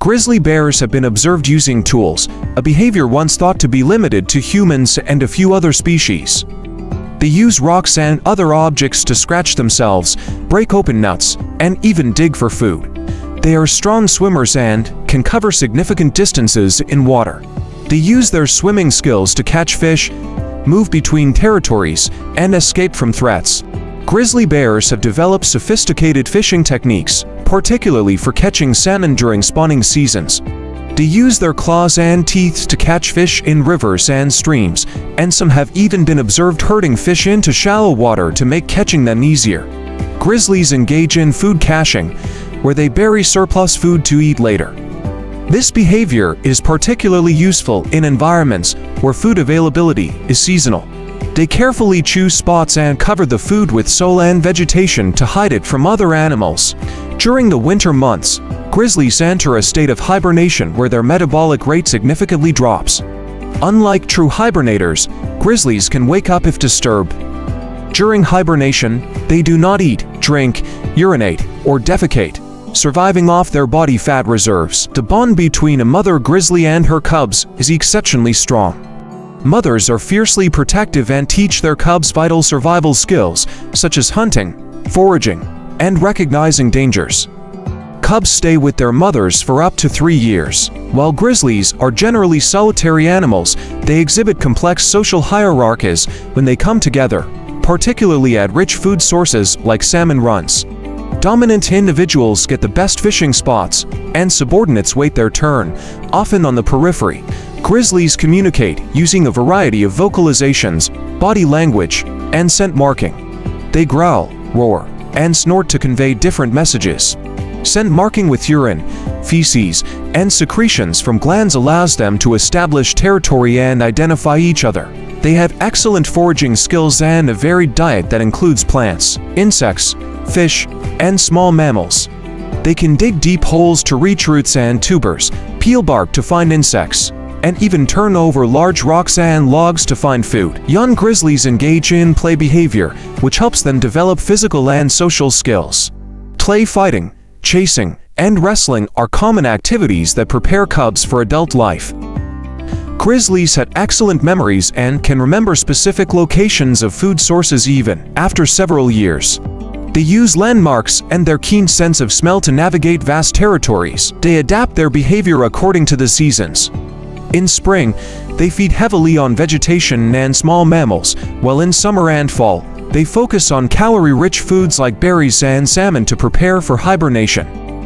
Grizzly bears have been observed using tools, a behavior once thought to be limited to humans and a few other species. They use rocks and other objects to scratch themselves, break open nuts, and even dig for food. They are strong swimmers and can cover significant distances in water. They use their swimming skills to catch fish, move between territories, and escape from threats. Grizzly bears have developed sophisticated fishing techniques, particularly for catching salmon during spawning seasons. They use their claws and teeth to catch fish in rivers and streams, and some have even been observed herding fish into shallow water to make catching them easier. Grizzlies engage in food caching, where they bury surplus food to eat later. This behavior is particularly useful in environments where food availability is seasonal. They carefully choose spots and cover the food with soil and vegetation to hide it from other animals. During the winter months, grizzlies enter a state of hibernation where their metabolic rate significantly drops. Unlike true hibernators, grizzlies can wake up if disturbed. During hibernation, they do not eat, drink, urinate, or defecate, surviving off their body fat reserves. The bond between a mother grizzly and her cubs is exceptionally strong. Mothers are fiercely protective and teach their cubs vital survival skills, such as hunting, foraging, and recognizing dangers. Cubs stay with their mothers for up to 3 years. While grizzlies are generally solitary animals, they exhibit complex social hierarchies when they come together, particularly at rich food sources like salmon runs. Dominant individuals get the best fishing spots, and subordinates wait their turn, often on the periphery. Grizzlies communicate using a variety of vocalizations, body language, and scent marking. They growl, roar, and snort to convey different messages. Scent marking with urine, feces, and secretions from glands allows them to establish territory and identify each other. They have excellent foraging skills and a varied diet that includes plants, insects, fish, and small mammals. They can dig deep holes to reach roots and tubers, peel bark to find insects, and even turn over large rocks and logs to find food. Young grizzlies engage in play behavior, which helps them develop physical and social skills. Play fighting, chasing, and wrestling are common activities that prepare cubs for adult life. Grizzlies had excellent memories and can remember specific locations of food sources even after several years. They use landmarks and their keen sense of smell to navigate vast territories. They adapt their behavior according to the seasons. In spring, they feed heavily on vegetation and small mammals, while in summer and fall, they focus on calorie-rich foods like berries and salmon to prepare for hibernation.